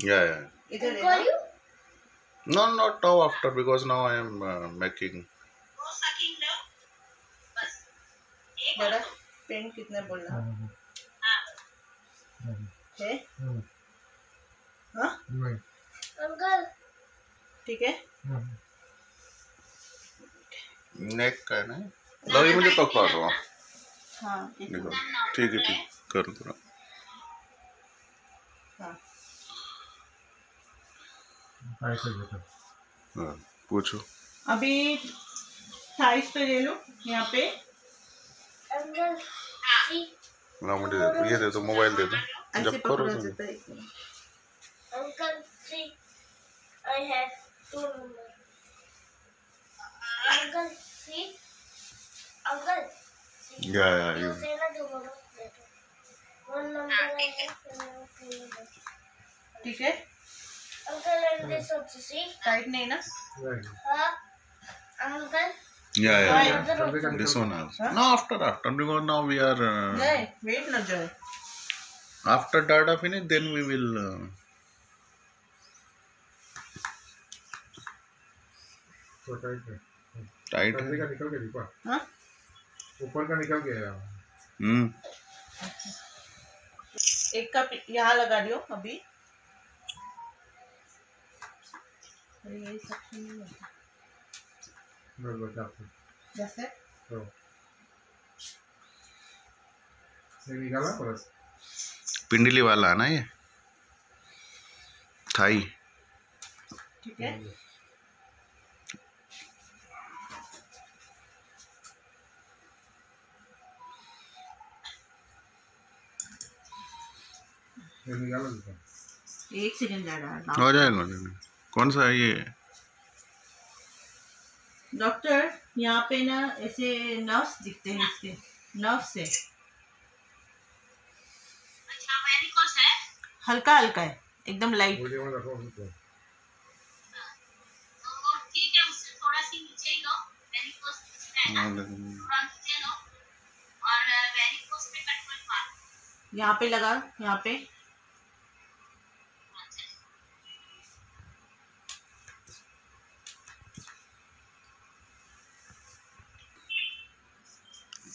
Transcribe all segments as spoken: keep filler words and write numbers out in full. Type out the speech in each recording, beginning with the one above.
Yeah, yeah. Is it call you? No, not now after, because now I am uh, making. बड़ा pen कितना बोलना है? हाँ? Uncle ठीक है? नेक का है ना? दवाई मुझे पकवा दो। हाँ देखो ठीक है ठीक कर दो। हाँ हाँ पूछो। अभी साइज पे ले लो यहाँ पे। ना मुझे ये दे दो, मोबाइल दे दो, जब करो uncle see I have two number uncle see uncle see या या यू से ना दो नंबर दे दो वन नंबर ठीक है uncle and this off see tight नहीं ना हां uncle Yeah, yeah, yeah. This one also. Huh? No, after, after. Because now we are... Uh, Jai, wait na Jai. After data finish, then we will... Uh, so tight. Tight. Huh? ऊपर का निकल गया. हम्म. एक cup यहाँ लगा दियो अभी. अरे ये सब नहीं है. No, no, no. ¿Ya sé? No. ¿Se niega por eso? पिंडली वाला है ना ये? थाई. ठीक है. ¿Se niega lo que sea? एक सेकंड जा रहा है. हो जाएगा हो जाएगा. कौन सा है ये? डॉक्टर यहाँ पे ना ऐसे नर्व्स दिखते हैं इसके नर्व्स से अच्छा वेरिकोस है हल्का हल्का है एकदम लाइट ठीक है उससे थोड़ा सी नीचे ही लो वेरिकोस दिखता है ना थोड़ा नीचे लो और वेरिकोस पे कट मत मार यहाँ पे लगा यहाँ पे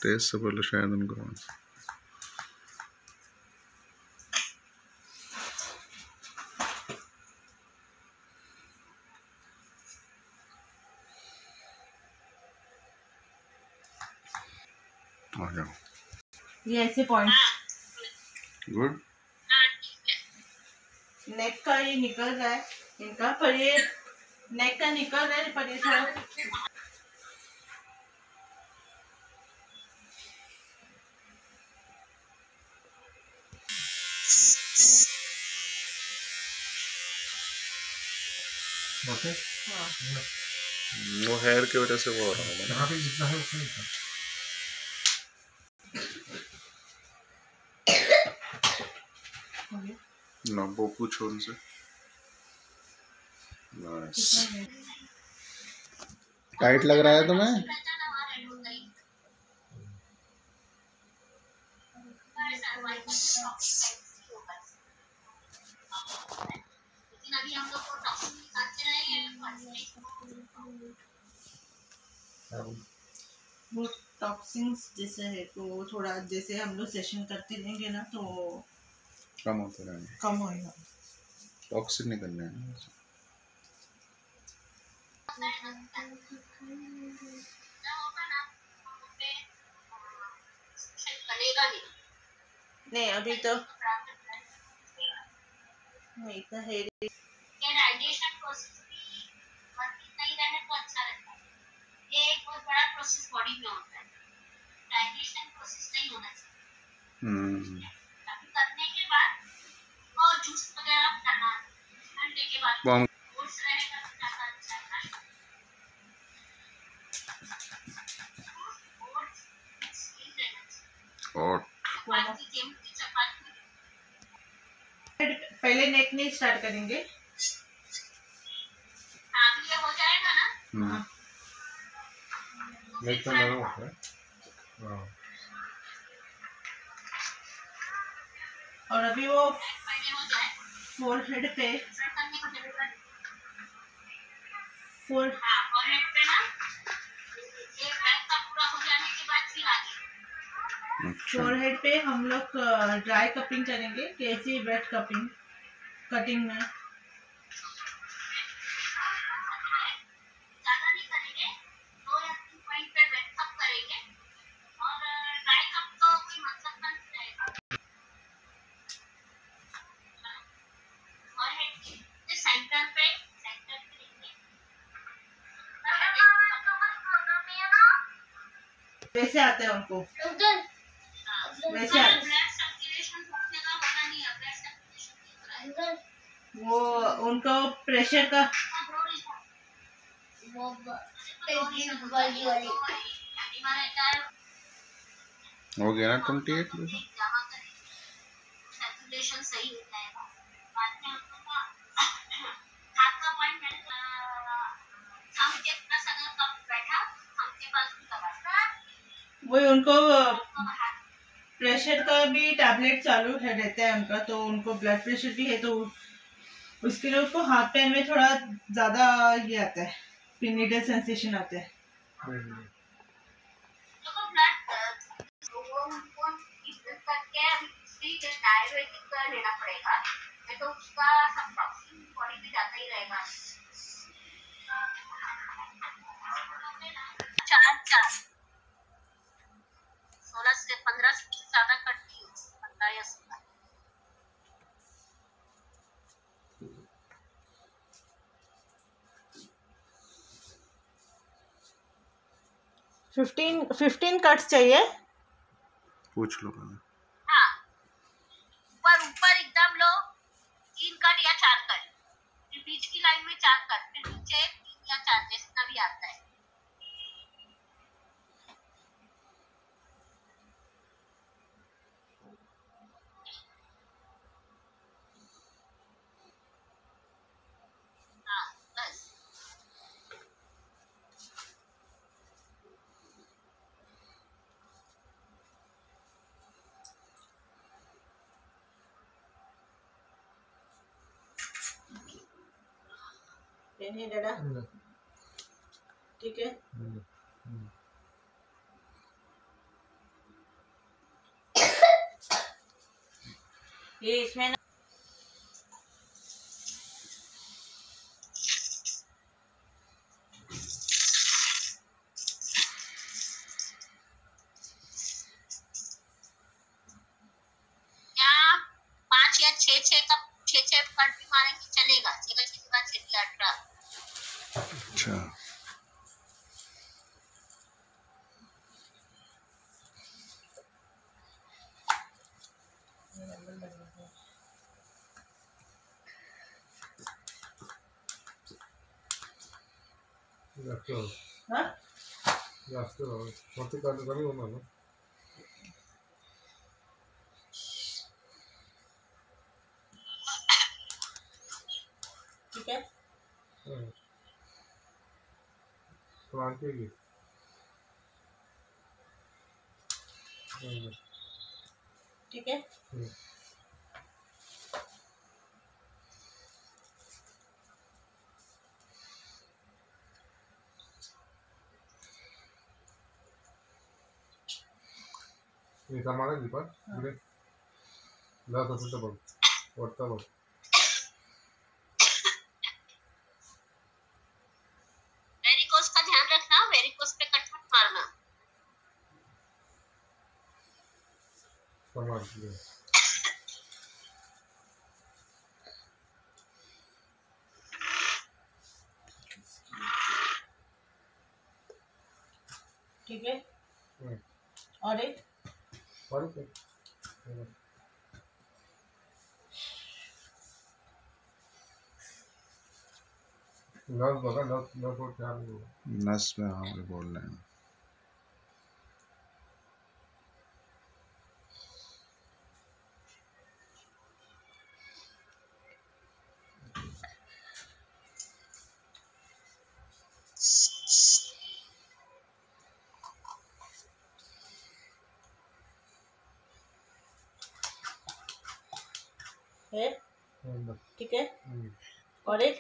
तेज से बोलो शायद उनको आ जाओ ये ऐसे पॉइंट्स गुड नेक का ये निकल रहा है इनका पर ये नेक का निकल रहा है पर ये थोड़ा ओके हाँ वो हेयर की वजह से वो हो रहा है यहाँ पे जितना है उतना ही ना वो पूछो उनसे नाइस टाइट लग रहा है तुम्हें वो टॉक्सिंस जैसे है तो थोड़ा जैसे हम लोग सेशन करते रहेंगे ना तो कम होता रहेगा कम होएगा टॉक्सिन निकलना है नहीं अभी तो नहीं तो है रेडिएशन प्रोसेस प्रोसेस बॉडी में होता है डाइजेशन प्रोसेस नहीं होना चाहिए हम्म करने के बाद और जूस वगैरह करना ठंडे के बाद ओट्स रहेगा ज्यादा अच्छा है और चपाती पहले नेक में स्टार्ट करेंगे अब ये हो जाएगा ना हां नेक तो नरम होता है हाँ और अभी वो फोरहेड पे फोर फोरहेड पे ना एक रात का पूरा हो जाने के बाद फिर आगे फोरहेड पे हम लोग ड्राई कपिंग करेंगे कैसी वेट कपिंग कटिंग में वैसे आते हैं उनको वैसे आते वो उनको प्रेशर का हो गया ना कंप्लीट सही वही उनको प्रेशर का भी टैबलेट चालू है रहता है उनका तो उनको ब्लड प्रेशर भी है तो उसके लिए उसको हाथ पैर में थोड़ा ज्यादा ये आता है पिनेटल सेंसेशन आता है फिफ्टीन फिफ्टीन कट्स चाहिए पूछ लो मैंने हाँ ऊपर ऊपर एकदम लो तीन कट या चार कट फिर बीच की लाइन में चार कट फिर नीचे तीन या चार जितना भी आता है नहीं डरा ठीक है ये इसमें ना पाँच या छह छह का छह छह कट भी मारेंगे चलेगा चलेगा चलेगा चलेगा अठारह अच्छा ठीक है के लिए ठीक है ये हमारा दीपक ले ला तो सब और तब ठीक है और एक और एक नस बता नस नस को क्या नस में हाँ बोल रहे हैं है ¿Qué qué? ¿Por él?